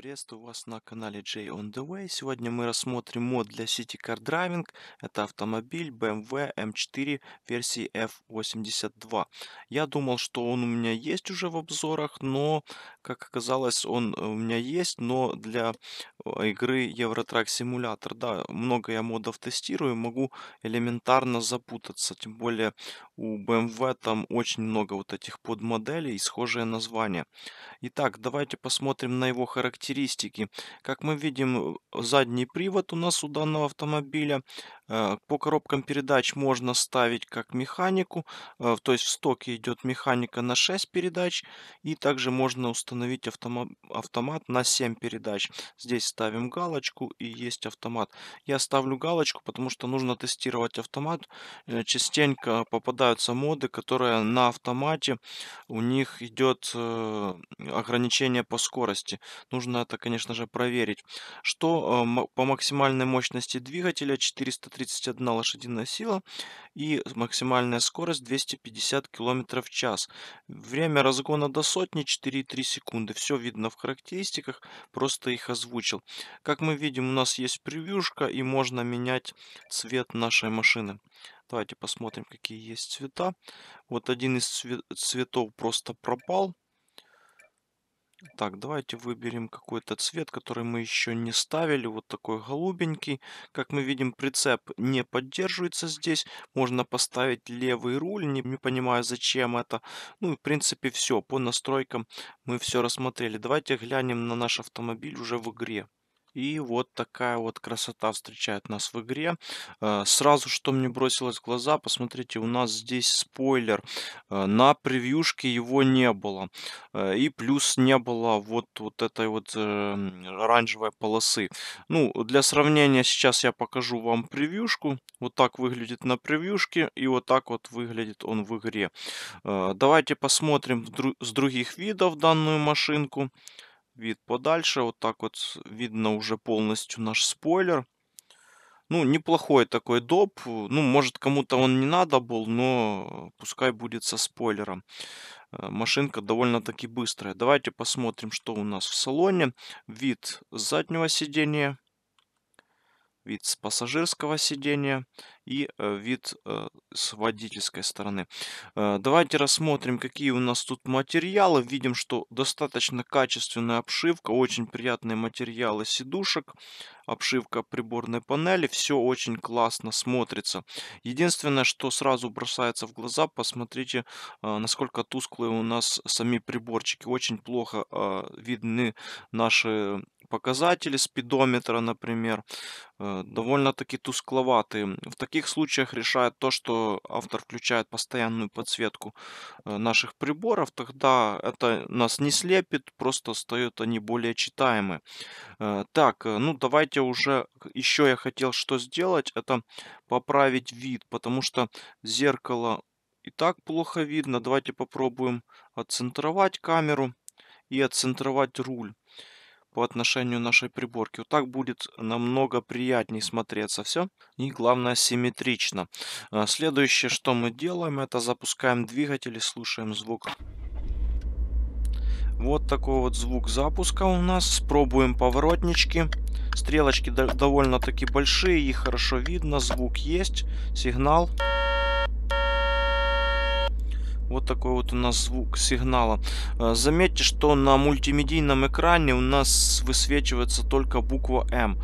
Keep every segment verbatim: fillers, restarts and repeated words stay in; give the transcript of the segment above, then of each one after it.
Приветствую вас на канале Jay On The Way. Сегодня мы рассмотрим мод для City Car Driving. Это автомобиль бэ эм вэ эм четыре версии эф восемьдесят два. Я думал, что он у меня есть уже в обзорах, но, как оказалось, он у меня есть, но для игры Euro Truck Simulator. Да, много я модов тестирую, могу элементарно запутаться. Тем более у бэ эм вэ там очень много вот этих подмоделей и схожие названия. Итак, давайте посмотрим на его характеристики. Как мы видим, задний привод у нас у данного автомобиля. По коробкам передач можно ставить как механику, то есть в стоке идет механика на шесть передач, и также можно установить автомат на семь передач. Здесь ставим галочку, и есть автомат. Я ставлю галочку, потому что нужно тестировать автомат. Частенько попадаются моды, которые на автомате, у них идет ограничение по скорости. Нужно это, конечно же, проверить. Что по максимальной мощности двигателя четыреста тридцать одна лошадиная сила и максимальная скорость двести пятьдесят километров в час. Время разгона до сотни четыре и три секунды. Все видно в характеристиках, просто их озвучил. Как мы видим, у нас есть превьюшка, и можно менять цвет нашей машины. Давайте посмотрим, какие есть цвета. Вот один из цве- цветов просто пропал. Так, давайте выберем какой-то цвет, который мы еще не ставили. Вот такой голубенький. Как мы видим, прицеп не поддерживается здесь. Можно поставить левый руль, не, не понимаю, зачем это. Ну и в принципе все. По настройкам мы все рассмотрели. Давайте глянем на наш автомобиль уже в игре. И вот такая вот красота встречает нас в игре. Сразу, что мне бросилось в глаза, посмотрите, у нас здесь спойлер. На превьюшке его не было. И плюс не было вот, вот этой вот оранжевой полосы. Ну, для сравнения сейчас я покажу вам превьюшку. Вот так выглядит на превьюшке. И вот так вот выглядит он в игре. Давайте посмотрим с других видов данную машинку. Вид подальше, вот так вот видно уже полностью наш спойлер. Ну, неплохой такой доп. Ну, может, кому-то он не надо был, но пускай будет со спойлером. Машинка довольно-таки быстрая. Давайте посмотрим, что у нас в салоне. Вид с заднего сидения, вид с пассажирского сидения и вид с водительской стороны. Давайте рассмотрим, какие у нас тут материалы. Видим, что достаточно качественная обшивка, очень приятные материалы сидушек, обшивка приборной панели. Все очень классно смотрится. Единственное, что сразу бросается в глаза, посмотрите, насколько тусклые у нас сами приборчики. Очень плохо видны наши показатели спидометра, например, довольно-таки тускловатые. В таких случаях решает то, что автор включает постоянную подсветку наших приборов, тогда это нас не слепит, просто стают они более читаемы. Так, ну давайте уже, еще я хотел что сделать, это поправить вид, потому что зеркало и так плохо видно. Давайте попробуем отцентровать камеру и отцентровать руль по отношению нашей приборки. Вот так будет намного приятнее смотреться все. И главное, симметрично. Следующее, что мы делаем, это запускаем двигатель и слушаем звук. Вот такой вот звук запуска у нас. Пробуем поворотнички. Стрелочки довольно-таки большие, их хорошо видно. Звук есть, сигнал. Вот такой вот у нас звук сигнала. Заметьте, что на мультимедийном экране у нас высвечивается только буква эм.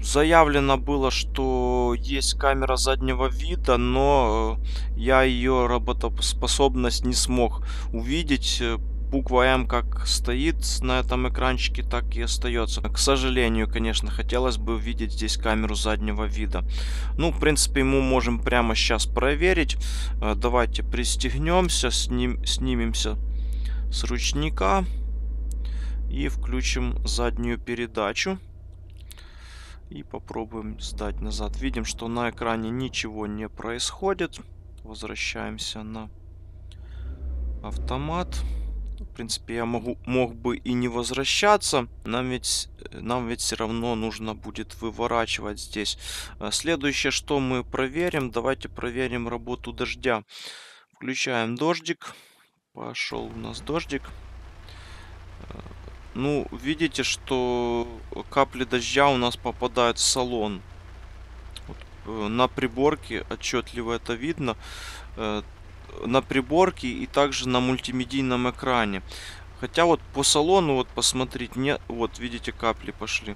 Заявлено было, что есть камера заднего вида, но я ее работоспособность не смог увидеть. Буква эм как стоит на этом экранчике, так и остается. К сожалению, конечно, хотелось бы увидеть здесь камеру заднего вида. Ну, в принципе, мы можем прямо сейчас проверить. Давайте пристегнемся, сним, снимемся с ручника и включим заднюю передачу. И попробуем сдать назад. Видим, что на экране ничего не происходит. Возвращаемся на автомат. В принципе, я могу, мог бы и не возвращаться. Нам ведь, нам ведь все равно нужно будет выворачивать здесь. Следующее, что мы проверим, давайте проверим работу дождя. Включаем дождик. Пошел у нас дождик. Ну, видите, что капли дождя у нас попадают в салон. Вот, на приборке отчетливо это видно. На приборке и также на мультимедийном экране. Хотя вот по салону, вот посмотреть, нет, вот видите, капли пошли.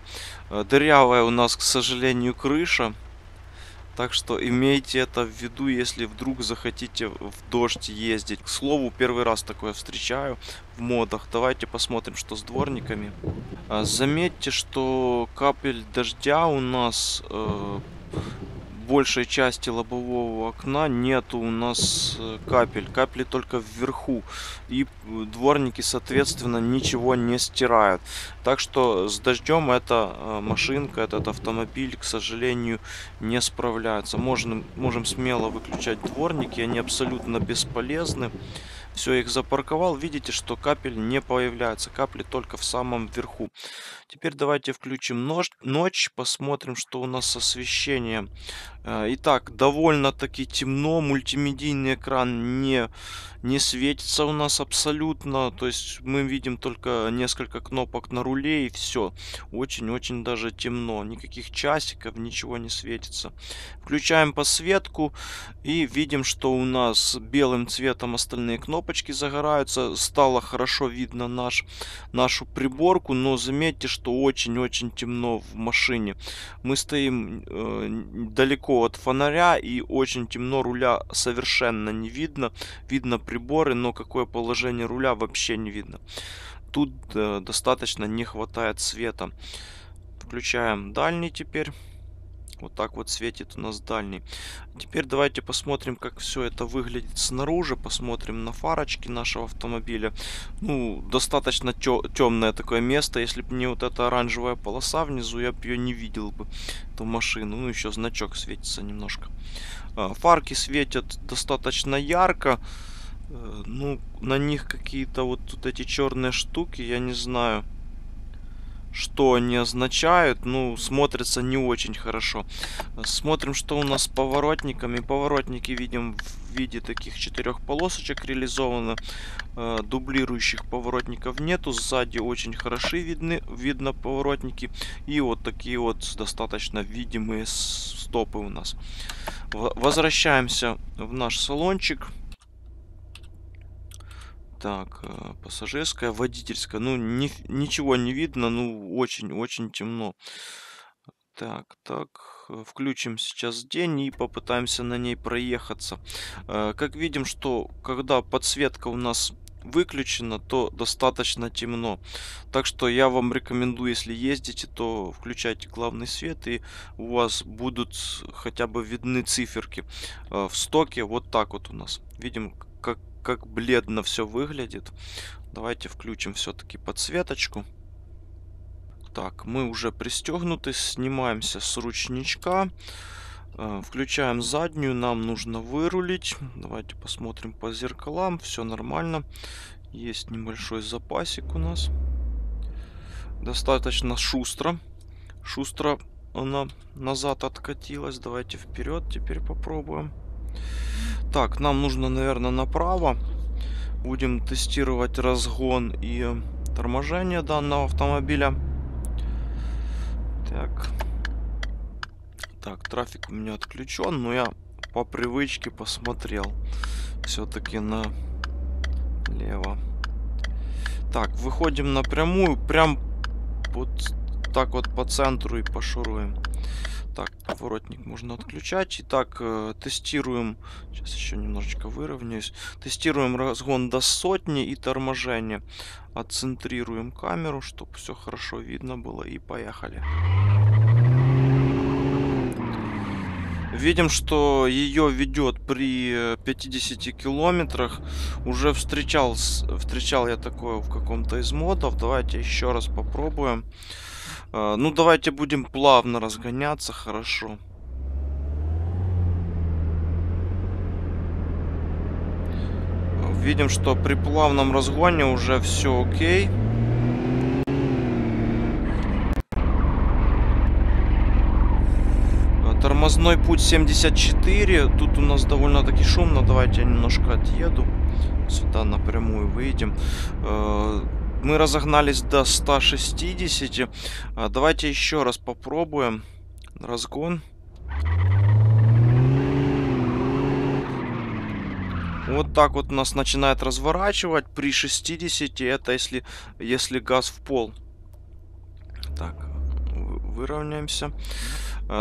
Дырявая у нас, к сожалению, крыша. Так что имейте это в виду, если вдруг захотите в дождь ездить. К слову, первый раз такое встречаю в модах. Давайте посмотрим, что с дворниками. Заметьте, что капель дождя у нас э, большей части лобового окна нету, у нас капель. Капли только вверху. И дворники, соответственно, ничего не стирают. Так что с дождем эта машинка, этот автомобиль, к сожалению, не справляется. Можем, можем смело выключать дворники, они абсолютно бесполезны. Все, их запарковал. Видите, что капель не появляется. Капли только в самом верху. Теперь давайте включим нож, ночь. Посмотрим, что у нас с освещением. Итак, довольно-таки темно. Мультимедийный экран не, не светится у нас абсолютно. То есть мы видим только несколько кнопок на руле и все. Очень-очень даже темно. Никаких часиков, ничего не светится. Включаем подсветку и видим, что у нас белым цветом остальные кнопки загораются. Стало хорошо видно наш, нашу приборку, но заметьте, что очень-очень темно в машине. Мы стоим э, далеко от фонаря и очень темно, руля совершенно не видно. Видно приборы, но какое положение руля вообще не видно. Тут э, достаточно не хватает света. Включаем дальний теперь. Вот так вот светит у нас дальний. Теперь давайте посмотрим, как все это выглядит снаружи. Посмотрим на фарочки нашего автомобиля. Ну, достаточно темное такое место. Если бы не вот эта оранжевая полоса внизу, я бы ее не видел бы, эту машину. Ну, еще значок светится немножко. Фарки светят достаточно ярко. Ну, на них какие-то вот тут эти черные штуки, я не знаю, что они означают, ну, смотрится не очень хорошо. Смотрим, что у нас с поворотниками. Поворотники видим в виде таких четырех полосочек реализовано. Дублирующих поворотников нету. Сзади очень хороши видны, видно поворотники. И вот такие вот достаточно видимые стопы у нас. Возвращаемся в наш салончик. Так, пассажирская, водительская. Ну, ни, ничего не видно, ну, очень-очень темно. Так, так, включим сейчас день и попытаемся на ней проехаться. Как видим, что когда подсветка у нас выключена, то достаточно темно. Так что я вам рекомендую, если ездите, то включайте главный свет, и у вас будут хотя бы видны циферки. В стоке вот так вот у нас. Видим, как... как бледно все выглядит. Давайте включим все-таки подсветочку. Так, мы уже пристегнуты. Снимаемся с ручничка. Включаем заднюю. Нам нужно вырулить. Давайте посмотрим по зеркалам. Все нормально. Есть небольшой запасик у нас. Достаточно шустро. Шустро она назад откатилась. Давайте вперед теперь попробуем. Так, нам нужно, наверное, направо. Будем тестировать разгон и торможение данного автомобиля. Так, так, трафик у меня отключен, но я по привычке посмотрел все-таки налево. Так, выходим напрямую, прям вот так вот по центру и пошуруем. Так, поворотник можно отключать. Итак, тестируем. Сейчас еще немножечко выровняюсь. Тестируем разгон до сотни и торможение. Отцентрируем камеру, чтобы все хорошо видно было. И поехали. Видим, что ее ведет при пятидесяти километрах. Уже встречал, встречал я такое в каком-то из модов. Давайте еще раз попробуем. Ну, давайте будем плавно разгоняться, хорошо. Видим, что при плавном разгоне уже все окей. Тормозной путь семьдесят четыре. Тут у нас довольно-таки шумно. Давайте я немножко отъеду. Сюда напрямую выйдем. мы разогнались до ста шестидесяти. Давайте еще раз попробуем разгон. Вот так вот нас начинает разворачивать при шестидесяти. Это если, если газ в пол. Так, выровняемся.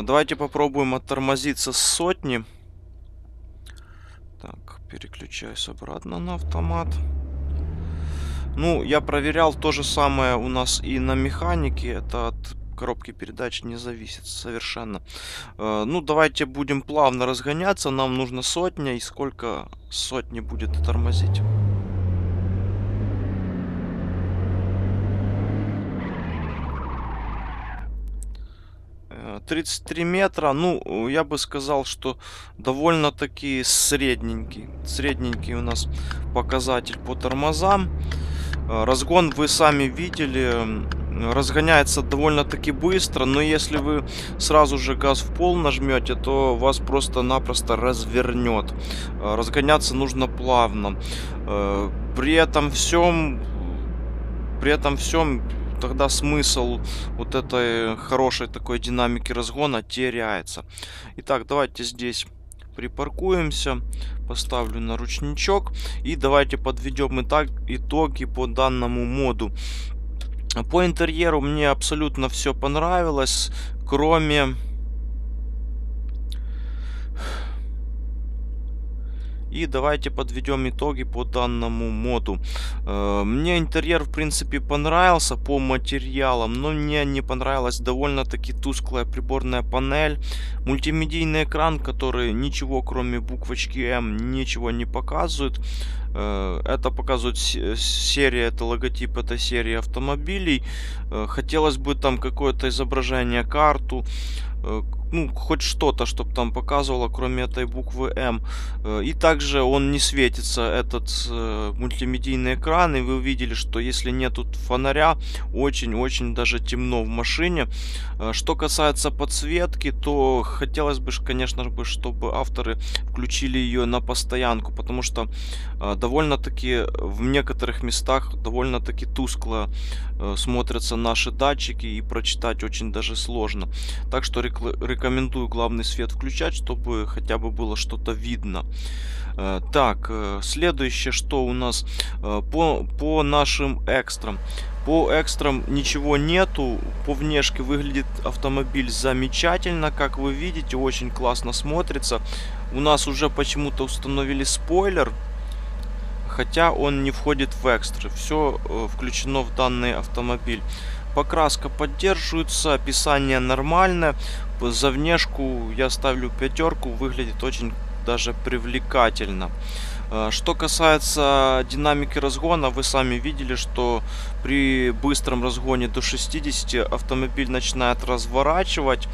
Давайте попробуем оттормозиться с сотни. Так, переключаюсь обратно на автомат. Ну, я проверял то же самое у нас и на механике. Это от коробки передач не зависит совершенно. Ну, давайте будем плавно разгоняться. Нам нужно сотня, и сколько сотни будет тормозить. тридцать три метра. Ну, я бы сказал, что довольно-таки средненький. Средненький у нас показатель по тормозам. Разгон вы сами видели. Разгоняется довольно-таки быстро, но если вы сразу же газ в пол нажмете, то вас просто-напросто развернет. Разгоняться нужно плавно. При этом всем, при этом всем, тогда смысл вот этой хорошей такой динамики разгона теряется. Итак, давайте здесь припаркуемся, поставлю на ручничок и давайте подведем итог, итоги по данному моду. По интерьеру мне абсолютно все понравилось, кроме и давайте подведем итоги по данному моду. Мне интерьер в принципе понравился по материалам, но мне не понравилась довольно-таки тусклая приборная панель, мультимедийный экран, который ничего кроме буквочки М ничего не показывает. Это показывает серия, это логотип этой серии автомобилей. Хотелось бы там какое-то изображение, карту, ну хоть что-то, чтобы там показывало, кроме этой буквы М. И также он не светится, этот мультимедийный экран, и вы увидели, что если нету фонаря, очень-очень даже темно в машине. Что касается подсветки, то хотелось бы, конечно же, чтобы авторы включили ее на постоянку, потому что довольно-таки в некоторых местах довольно-таки тускло смотрятся наши датчики и прочитать очень даже сложно. Так что рекомендую главный свет включать, чтобы хотя бы было что-то видно. Так, следующее, что у нас по, по нашим экстрам. По экстрам ничего нету, по внешке выглядит автомобиль замечательно, как вы видите, очень классно смотрится. У нас уже почему-то установили спойлер, хотя он не входит в экстры. Все включено в данный автомобиль. Покраска поддерживается, описание нормальное. За внешку я ставлю пятерку, выглядит очень даже привлекательно. Что касается динамики разгона, вы сами видели, что при быстром разгоне до шестидесяти автомобиль начинает разворачивать.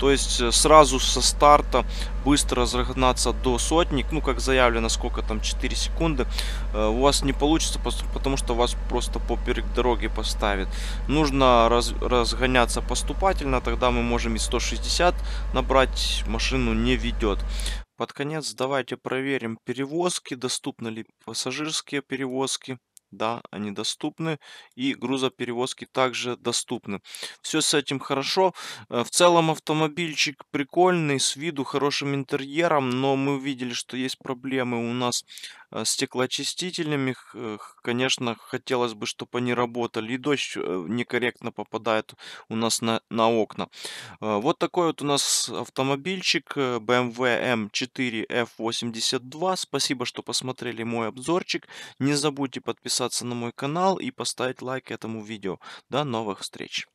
То есть сразу со старта быстро разогнаться до сотни, ну как заявлено, сколько там, четыре секунды, у вас не получится, потому что вас просто поперек дороги поставит. Нужно раз, разгоняться поступательно, тогда мы можем и сто шестьдесят набрать, машину не ведет. Под конец давайте проверим перевозки, доступны ли пассажирские перевозки. Да, они доступны, и грузоперевозки также доступны. Все с этим хорошо. В целом автомобильчик прикольный, с виду хорошим интерьером, но мы видели, что есть проблемы у нас с стеклоочистителями. Конечно, хотелось бы, чтобы они работали, и дождь некорректно попадает у нас на, на окна. Вот такой вот у нас автомобильчик бэ эм вэ эм четыре эф восемьдесят два. Спасибо, что посмотрели мой обзорчик. Не забудьте подписаться на мой канал и поставить лайк этому видео. До новых встреч!